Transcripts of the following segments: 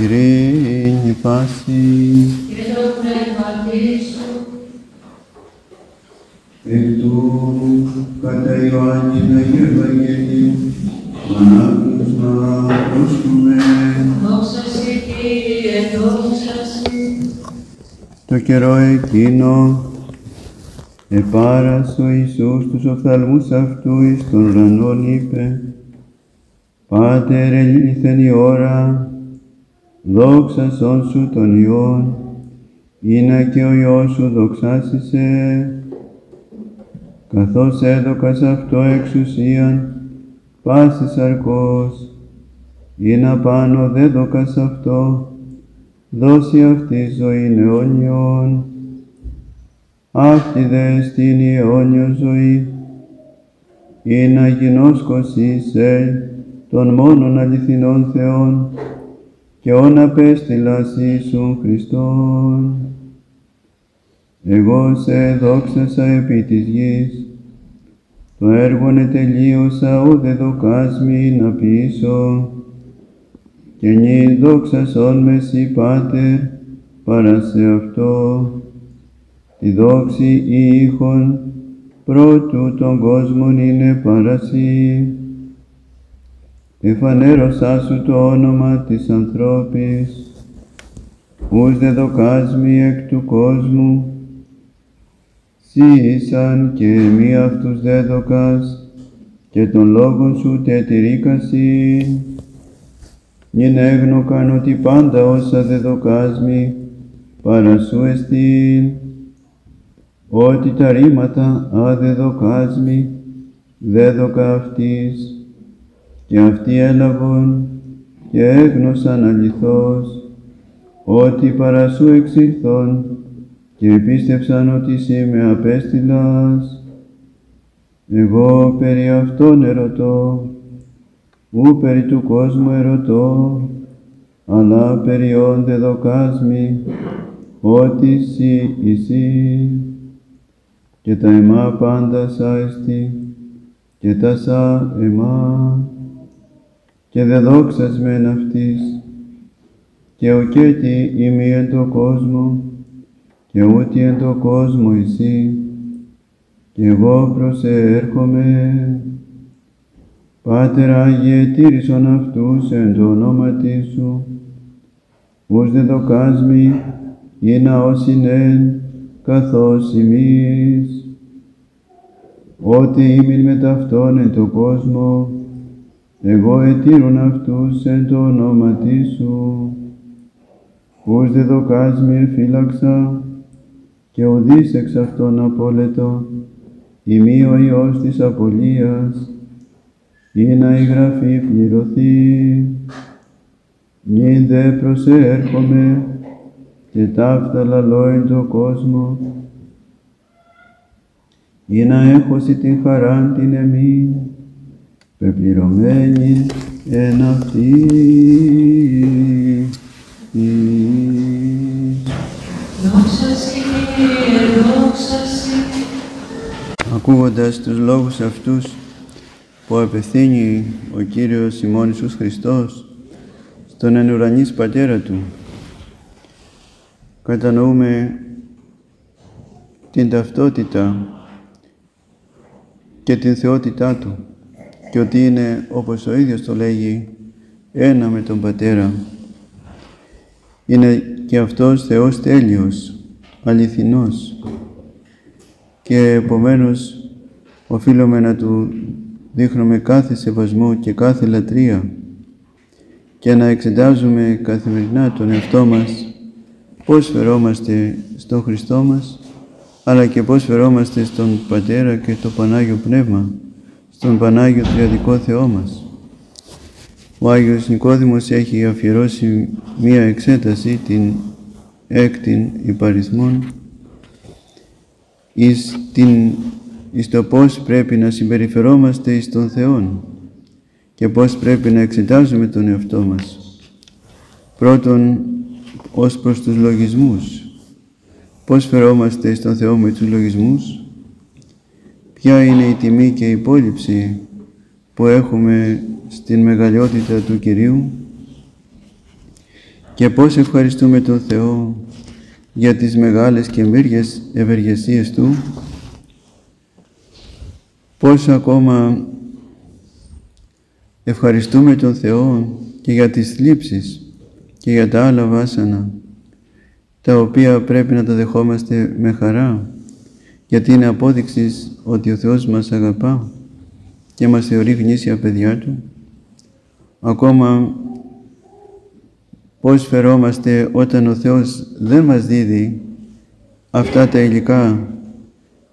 Ειρήνη πάση, και το πνεύμα σου. Εκ του κατά Ιωάννην Αγίου Ευαγγελίου, ανάγνωσμα προσκούμε. Δόξα σε Κύριε, δόξα σε. Το καιρό εκείνο, επάρασε ο Ιησούς τους οφθαλμούς αυτού εις των ουρανών είπε, Πάτερ, ελήλθεν η ώρα, δόξασον σου τον Υιόν, ίνα και ο Υιός σου δοξάσισε, καθώς έδωκας αυτό εξουσίαν, πάσης αρκός, ίνα πάνω δε δόκας αυτό, δώσει αυτή ζωήν αιώνιον, αυτή δε στην αιώνιο ζωή, ίνα γινώσκος είσαι, των μόνον αληθινών Θεών, και όν απέστειλας Ιησούν Χριστόν. Εγώ σε δόξασα επί της γης, το έργον ετελείωσα ουδε δοκάς μη να ποιήσω, και νη δόξασόν με σοι Πάτερ, παρά σε αυτό, τη δόξη ή ήχον πρώτου των κόσμων είναι παρά σοι. Εφανέρωσά σου το όνομα της ανθρώπης, ους δε δοκάσμι εκ του κόσμου, σοι ήσαν και εμεί αυτούς δε δοκάς, και των λόγων σου τετηρίκασιν. Νην έγνωκαν ότι πάντα όσα δε δοκάσμι, παρά σου εστίν, ότι τα ρήματα άδε δοκάσμι, δε δοκα αυτής, και αυτοί έλαβον και έγνωσαν αληθώς ότι παρά σου εξήλθον και επίστευσαν ότι σοι με απέστειλας. Εγώ περί αυτών ερωτώ, ου περί του κόσμου ερωτώ, αλλά περί όν δε δοκάσμι ότι σοι εισί, και τα αιμά πάντα σάιστη και τα σα αιμά, και δε δόξασμεν αυτής, και ουκέτη ημί εν το κόσμο, και ούτι εν το κόσμο εσύ, και εγώ προσέρχομαι. Πάτερ Άγιε, τήρησον αυτούς εν το ονόματι σου, ους δε δοκάσμι, ίνα όσιν εν, καθώς ημείς, ότι ημίν με ταυτόν εν το κόσμο, εγώ ετήρουν αυτούς εν το ονόματι σου, ους δε δοκάσμι εφύλαξα, και ουδείς εξ αυτών απόλετο, ημί ο Υιός της απολίας, ίνα η γραφή πληρωθεί. Νην δε προσέρχομαι, και ταύτα λαλώ εν το κόσμο, ίνα έχωσι την χαράν την εμήν, πεπληρωμένη εν αυτή. Δόξα σοι, δόξα σοι. Ακούγοντας τους λόγους αυτούς που απευθύνει ο Κύριος ημών Ιησούς Χριστός στον εν ουρανίς Πατέρα Του, κατανοούμε την ταυτότητα και την θεότητά Του, και ότι είναι, όπως ο ίδιος το λέγει, ένα με τον Πατέρα. Είναι και αυτός Θεός τέλειος, αληθινός, και επομένως οφείλουμε να Του δείχνουμε κάθε σεβασμό και κάθε λατρεία και να εξετάζουμε καθημερινά τον εαυτό μας, πώς φερόμαστε στον Χριστό μας, αλλά και πώς φερόμαστε στον Πατέρα και το Πανάγιο Πνεύμα, στον Πανάγιο Τριαδικό Θεό μας. Ο Άγιος Νικόδημος έχει αφιερώσει μία εξέταση, την έκτην υπαριθμών, εις το πώς πρέπει να συμπεριφερόμαστε εις τον Θεόν και πώς πρέπει να εξετάζουμε τον εαυτό μας. Πρώτον, ως προς τους λογισμούς. Πώς φερόμαστε εις τον Θεό με τους λογισμούς. Ποια είναι η τιμή και η υπόληψη που έχουμε στην μεγαλειότητα του Κυρίου. Και πώς ευχαριστούμε τον Θεό για τις μεγάλες και μύριες ευεργεσίες Του, πώς ακόμα ευχαριστούμε τον Θεό και για τις θλίψεις και για τα άλλα βάσανα, τα οποία πρέπει να τα δεχόμαστε με χαρά, γιατί είναι απόδειξη ότι ο Θεός μας αγαπά και μας θεωρεί γνήσια παιδιά Του. Ακόμα πώς φερόμαστε όταν ο Θεός δεν μας δίδει αυτά τα υλικά,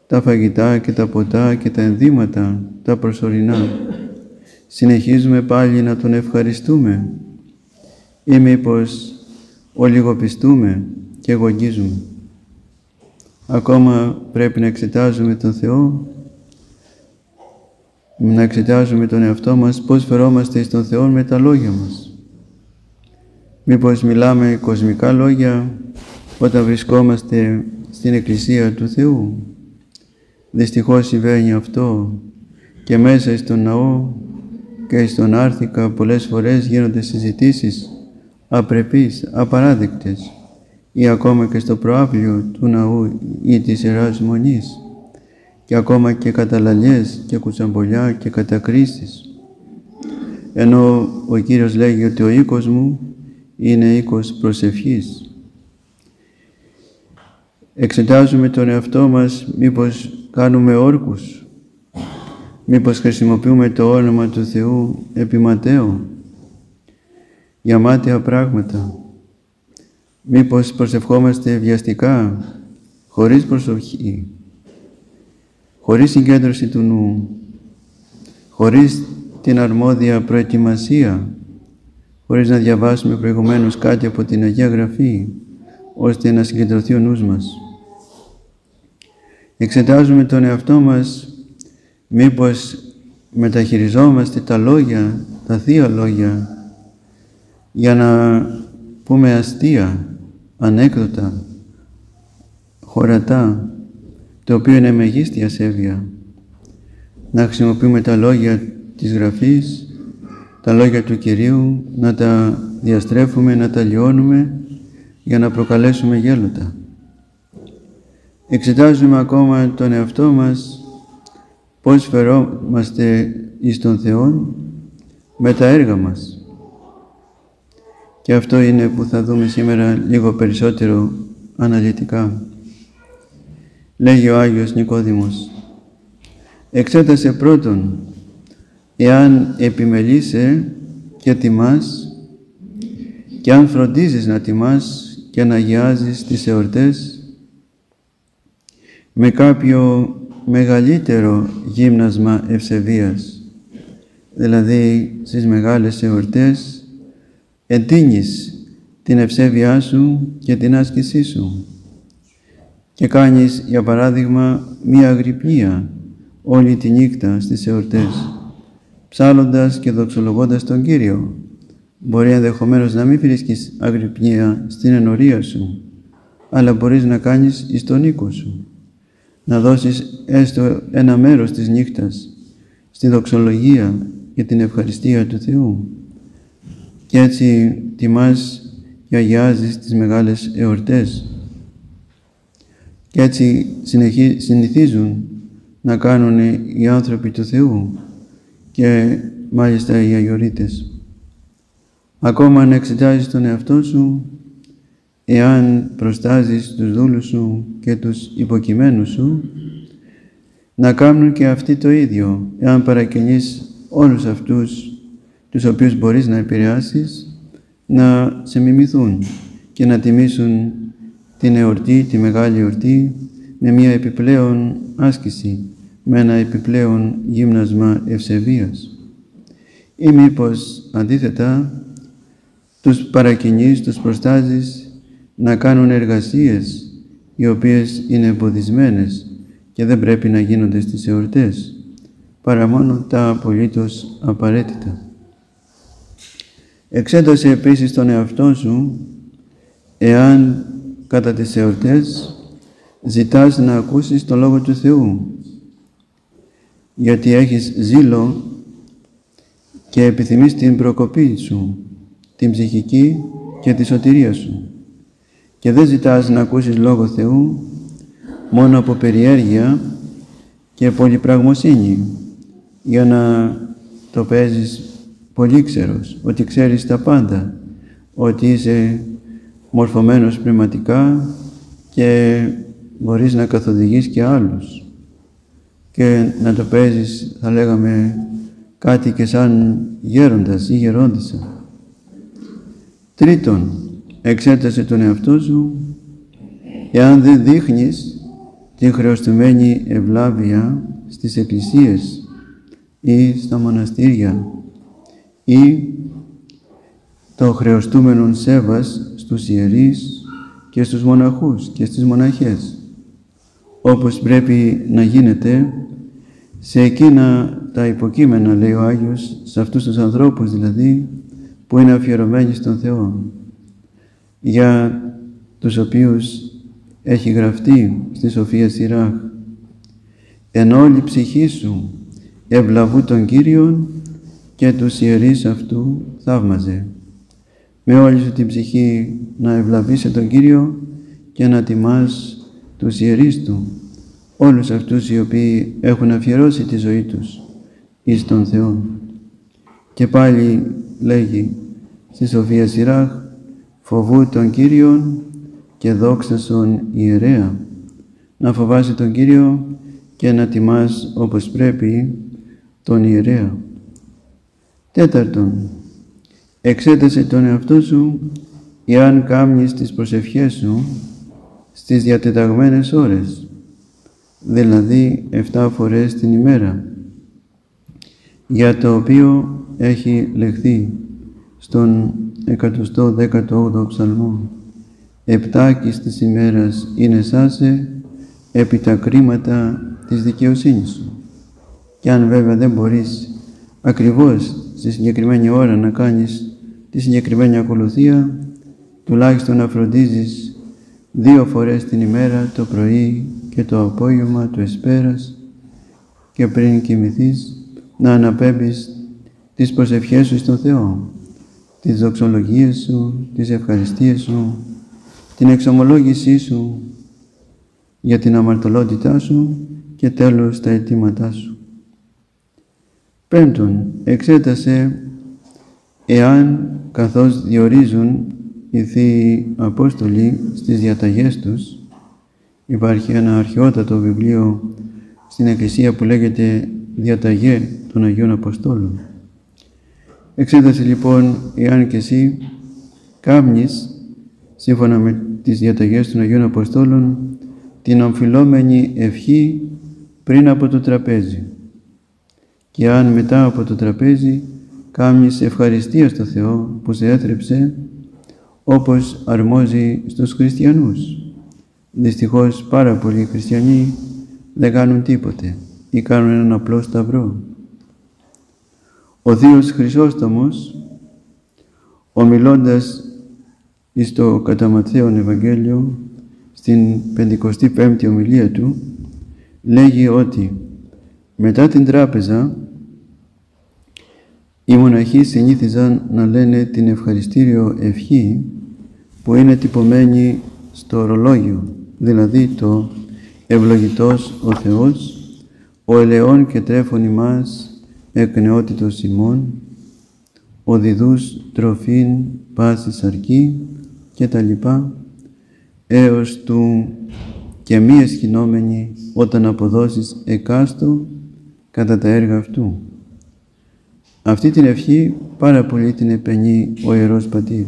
τα φαγητά και τα ποτά και τα ενδύματα, τα προσωρινά. Συνεχίζουμε πάλι να Τον ευχαριστούμε ή μήπως ολιγοπιστούμε και εγωγίζουμε? Ακόμα πρέπει να εξετάζουμε τον Θεό, να εξετάζουμε τον εαυτό μας, πώς φερόμαστε στον Θεό με τα λόγια μας. Μήπως μιλάμε κοσμικά λόγια όταν βρισκόμαστε στην Εκκλησία του Θεού? Δυστυχώς συμβαίνει αυτό και μέσα στον ναό και στον Άρθικα πολλές φορές γίνονται συζητήσεις απρεπείς, απαράδεκτες, ή ακόμα και στο προάβλιο του ναού ή της Ιεράς Μονής, και ακόμα και καταλαλιές και κουτσαμπολιά και κατακρίσεις. Ενώ ο Κύριος λέγει ότι ο οίκος μου είναι οίκος προσευχής. Εξετάζουμε τον εαυτό μας, μήπως κάνουμε όρκους, μήπως χρησιμοποιούμε το όνομα του Θεού επιματέω για μάταια πράγματα, μήπως προσευχόμαστε βιαστικά, χωρίς προσοχή, χωρίς συγκέντρωση του νου, χωρίς την αρμόδια προετοιμασία, χωρίς να διαβάσουμε προηγουμένως κάτι από την Αγία Γραφή, ώστε να συγκεντρωθεί ο νους μας. Εξετάζουμε τον εαυτό μας, μήπως μεταχειριζόμαστε τα λόγια, τα θεία λόγια, για να πούμε αστεία, ανέκδοτα, χωρατά, το οποίο είναι μεγίστια σέβεια. Να χρησιμοποιούμε τα λόγια της Γραφής, τα λόγια του Κυρίου, να τα διαστρέφουμε, να τα λιώνουμε, για να προκαλέσουμε γέλοτα. Εξετάζουμε ακόμα τον εαυτό μας, πώς φερόμαστε εις τον Θεό με τα έργα μας. Και αυτό είναι που θα δούμε σήμερα λίγο περισσότερο αναλυτικά. Λέγει ο Άγιος Νικόδημος: «Εξέτασε πρώτον, εάν επιμελείσαι και τιμάς, και αν φροντίζεις να τιμάς και να αγιάζεις τις εορτές με κάποιο μεγαλύτερο γύμνασμα ευσεβίας». Δηλαδή, στις μεγάλες εορτές εντείνεις την ευσέβειά σου και την άσκησή σου και κάνεις, για παράδειγμα, μία αγρυπνία όλη τη νύχτα στις εορτές, ψάλλοντας και δοξολογώντας τον Κύριο. Μπορεί ενδεχομένως να μην βρίσκεις αγρυπνία στην ενορία σου, αλλά μπορείς να κάνεις εις τον οίκο σου, να δώσεις έστω ένα μέρος της νύχτας στη δοξολογία και την ευχαριστία του Θεού, και έτσι τιμάς και αγιάζεις τις μεγάλες εορτές. Και έτσι συνηθίζουν να κάνουν οι άνθρωποι του Θεού, και μάλιστα οι αγιορείτες. Ακόμα να εξετάζεις τον εαυτό σου, εάν προστάζεις τους δούλους σου και τους υποκειμένους σου, να κάνουν και αυτοί το ίδιο, εάν παρακινείς όλους αυτούς τους οποίους μπορείς να επηρεάσεις, να σε μιμηθούν και να τιμήσουν την εορτή, τη μεγάλη εορτή, με μια επιπλέον άσκηση, με ένα επιπλέον γύμνασμα ευσεβίας. Ή μήπως αντίθετα, τους παρακινείς, τους προστάζεις να κάνουν εργασίες οι οποίες είναι εμποδισμένες και δεν πρέπει να γίνονται στις εορτές, παρά μόνο τα απολύτως απαραίτητα. Εξέτασε επίσης τον εαυτό σου, εάν κατά τις εορτές ζητάς να ακούσεις τον Λόγο του Θεού, γιατί έχεις ζήλο και επιθυμείς την προκοπή σου, την ψυχική και τη σωτηρία σου. Και δεν ζητάς να ακούσεις Λόγο Θεού μόνο από περιέργεια και πολυπραγμοσύνη, για να το παίζεις πολύξερος, ότι ξέρεις τα πάντα, ότι είσαι μορφωμένος πνευματικά και μπορείς να καθοδηγείς και άλλους. Και να το παίζεις, θα λέγαμε, κάτι και σαν γέροντας ή γερόντισσα. Τρίτον, εξέτασε τον εαυτό σου, εάν δεν δείχνεις την χρεωστημένη ευλάβεια στις εκκλησίες ή στα μοναστήρια ή το χρεωστούμενον σέβας στους ιερείς και στους μοναχούς και στις μοναχές, όπως πρέπει να γίνεται σε εκείνα τα υποκείμενα, λέει ο Άγιος, σε αυτούς τους ανθρώπους δηλαδή που είναι αφιερωμένοι στον Θεό, για τους οποίους έχει γραφτεί στη Σοφία Σιράχ: «Εν όλη ψυχή σου ευλαβού τον Κύριον και τους ιερείς αυτού θαύμαζε». Με όλη σου την ψυχή να ευλαβείσαι τον Κύριο και να τιμάς τους ιερείς του, όλους αυτούς οι οποίοι έχουν αφιερώσει τη ζωή τους εις τον Θεό. Και πάλι λέγει στη Σοφία Σιράχ: «Φοβού τον Κύριον και δόξασον ιερέα». Να φοβάσει τον Κύριο και να τιμάς όπως πρέπει τον ιερέα. Τέταρτον, εξέτασε τον εαυτό σου εάν κάμνεις τις προσευχές σου στις διατεταγμένες ώρες, δηλαδή 7 φορές την ημέρα, για το οποίο έχει λεχθεί στον 118ο Ψαλμό: «Επτάκης της ημέρας είναι σάσε επί τα κρίματα της δικαιοσύνης σου». Και αν βέβαια δεν μπορείς ακριβώς στη συγκεκριμένη ώρα να κάνεις τη συγκεκριμένη ακολουθία, τουλάχιστον να φροντίζεις 2 φορές την ημέρα, το πρωί και το απόγευμα του εσπέρας, και πριν κοιμηθείς να αναπέμπεις τις προσευχές σου στον Θεό, τις δοξολογίες σου, τις ευχαριστίες σου, την εξομολόγησή σου για την αμαρτωλότητά σου και τέλος τα αιτήματά σου. Πέμπτον, εξέτασε εάν, καθώς διορίζουν οι Θείοι Απόστολοι στις διαταγές τους, υπάρχει ένα αρχαιότατο βιβλίο στην Εκκλησία που λέγεται «Διαταγέ των Αγίων Αποστόλων». Εξέτασε λοιπόν εάν και εσύ κάμνεις, σύμφωνα με τις διαταγές των Αγίων Αποστόλων, την αμφιλόμενη ευχή πριν από το τραπέζι, και αν μετά από το τραπέζι κάμνεις ευχαριστία στο Θεό που σε έθρεψε, όπως αρμόζει στους χριστιανούς. Δυστυχώς πάρα πολλοί χριστιανοί δεν κάνουν τίποτε ή κάνουν έναν απλό σταυρό. Ο Θείος Χρυσόστομος, ομιλώντας στο κατά Ματθαίον Ευαγγέλιο, στην 55η ομιλία του, λέγει ότι μετά την τράπεζα οι μοναχοί συνήθιζαν να λένε την ευχαριστήριο ευχή που είναι τυπωμένη στο ορολόγιο, δηλαδή το «Ευλογητός ο Θεός, ο ελεόν και τρέφων ημάς εκ νεότητος ημών, ο διδούς τροφήν πάσης αρκεί» και τα λοιπά, έως του «και μη εσχυνόμενοι όταν αποδώσεις εκάστο κατά τα έργα αυτού». Αυτή την ευχή πάρα πολύ την επαινεί ο Ιερός Πατήρ,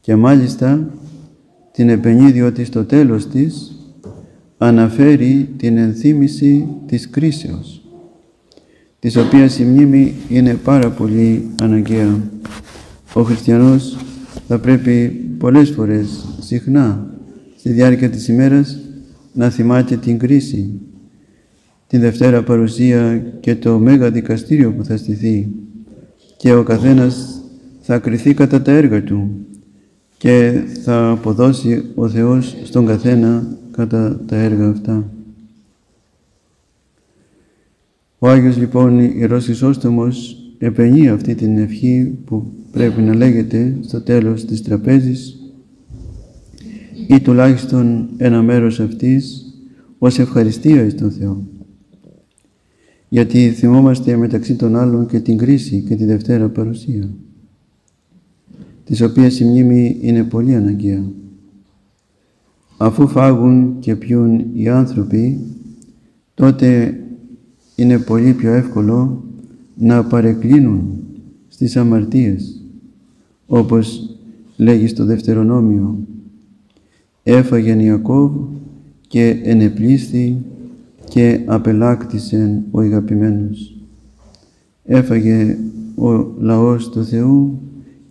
και μάλιστα την επαινεί διότι στο τέλος της αναφέρει την ενθύμηση της κρίσεως, της οποίας η μνήμη είναι πάρα πολύ αναγκαία. Ο χριστιανός θα πρέπει πολλές φορές, συχνά, στη διάρκεια της ημέρας να θυμάται την κρίση, την Δευτέρα Παρουσία και το Μέγα Δικαστήριο που θα στηθεί, και ο καθένας θα κριθεί κατά τα έργα του και θα αποδώσει ο Θεός στον καθένα κατά τα έργα αυτά. Ο Άγιος λοιπόν Ιερός Χρυσόστομος επαινεί αυτή την ευχή που πρέπει να λέγεται στο τέλος της τραπέζης ή τουλάχιστον ένα μέρος αυτής ως ευχαριστία εις τον Θεό. Γιατί θυμόμαστε μεταξύ των άλλων και την κρίση και τη Δευτέρα Παρουσία, της οποίας η μνήμη είναι πολύ αναγκαία. Αφού φάγουν και πιούν οι άνθρωποι, τότε είναι πολύ πιο εύκολο να παρεκκλίνουν στις αμαρτίες, όπως λέγει στο Δευτερονόμιο. Έφαγεν Ιακώβ και ενεπλήσθη και απελάκτησεν ο ηγαπημένος. Έφαγε ο λαός του Θεού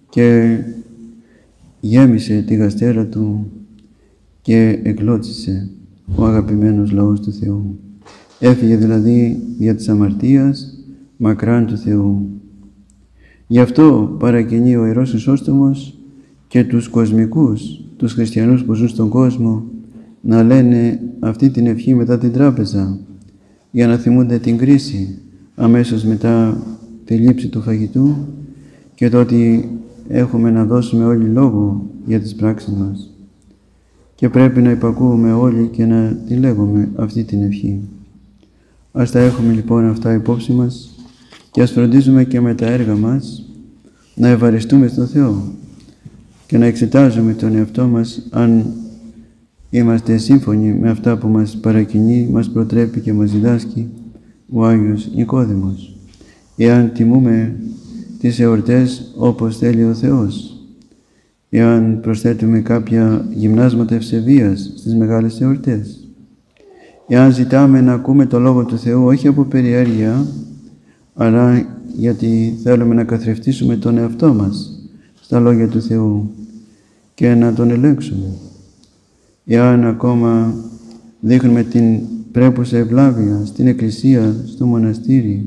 και γέμισε τη γαστέρα του και εκλώτσισε ο αγαπημένος λαός του Θεού. Έφυγε δηλαδή δια της αμαρτίας μακράν του Θεού. Γι' αυτό παρακινεί ο Ιερός Χρυσόστομος και τους κοσμικούς, τους χριστιανούς που ζουν στον κόσμο, να λένε αυτή την ευχή μετά την τράπεζα, για να θυμούνται την κρίση αμέσως μετά τη λήψη του φαγητού και το ότι έχουμε να δώσουμε όλοι λόγο για τις πράξεις μας. Και πρέπει να υπακούουμε όλοι και να τη λέγουμε αυτή την ευχή. Ας τα έχουμε λοιπόν αυτά υπόψη μας και ας φροντίζουμε και με τα έργα μας να ευαριστούμε στον Θεό και να εξετάζουμε τον εαυτό μας αν είμαστε σύμφωνοι με αυτά που μας παρακινεί, μας προτρέπει και μας διδάσκει ο Άγιος Νικόδημος. Εάν τιμούμε τις εορτές όπως θέλει ο Θεός, εάν προσθέτουμε κάποια γυμνάσματα ευσεβίας στις μεγάλες εορτές, εάν ζητάμε να ακούμε το Λόγο του Θεού όχι από περιέργεια, αλλά γιατί θέλουμε να καθρεφτήσουμε τον εαυτό μας στα Λόγια του Θεού και να τον ελέγξουμε. Εάν ακόμα δείχνουμε την πρέπουσα ευλάβεια στην Εκκλησία, στο μοναστήρι,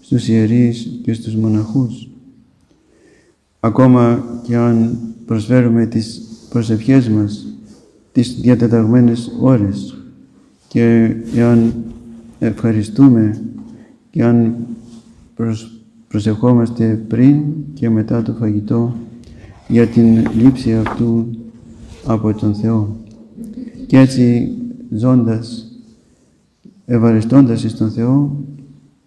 στους ιερείς και στους μοναχούς, ακόμα και αν προσφέρουμε τις προσευχές μας τις διατεταγμένες ώρες και εάν ευχαριστούμε και αν προσευχόμαστε πριν και μετά το φαγητό για την λήψη αυτού από τον Θεό. Και έτσι ζώντας, ευαριστώντας εις τον Θεό,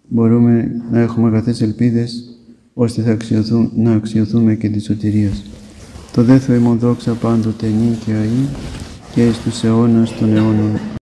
μπορούμε να έχουμε αγαθές ελπίδες ώστε θα αξιωθούμε και τη σωτηρία. Το δε Θεό ημών δόξα πάντοτε νύν και αΐ και εις τους αιώνας των αιώνων.